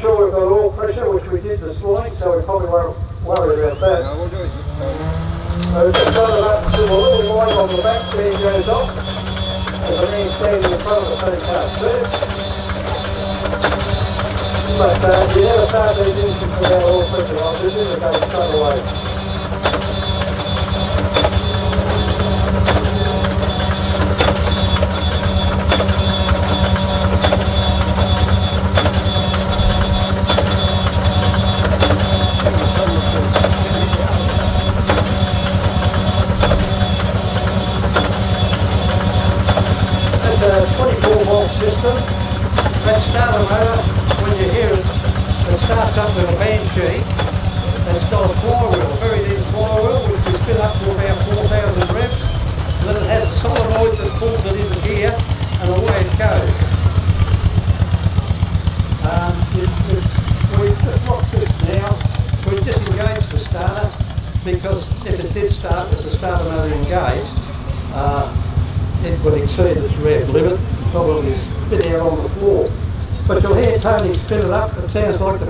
sure we've got all pressure, which we did this morning, so we probably won't worry about that. No, we'll do it. So just further up to the little line on the back, there goes off, and the man standing in front of the same car first. But you never start these engines without all pressure on, this is going straight away. Spin it up, it sounds like the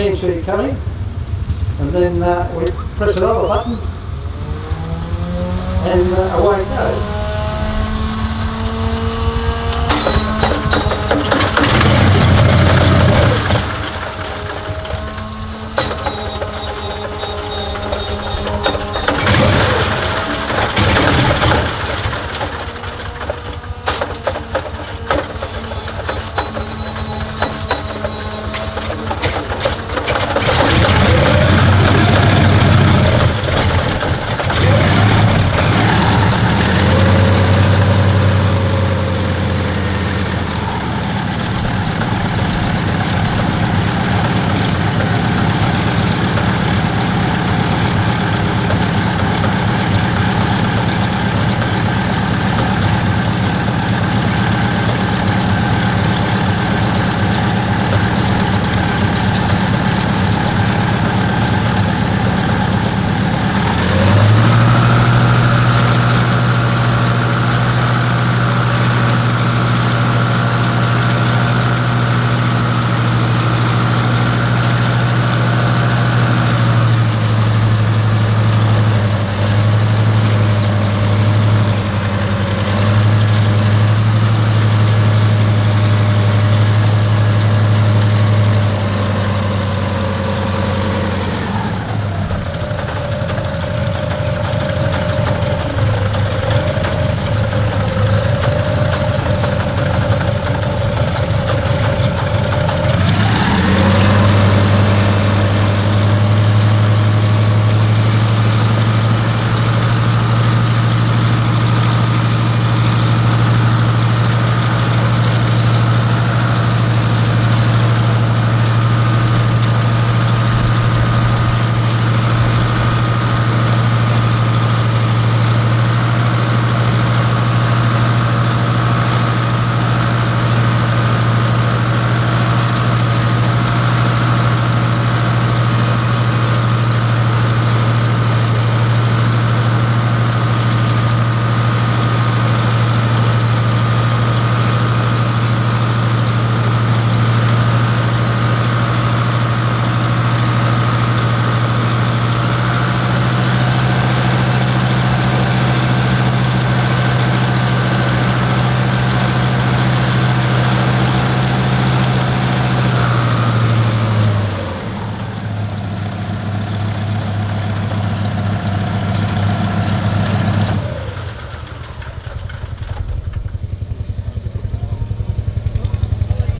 band sheet coming, and then we press another button and away it goes.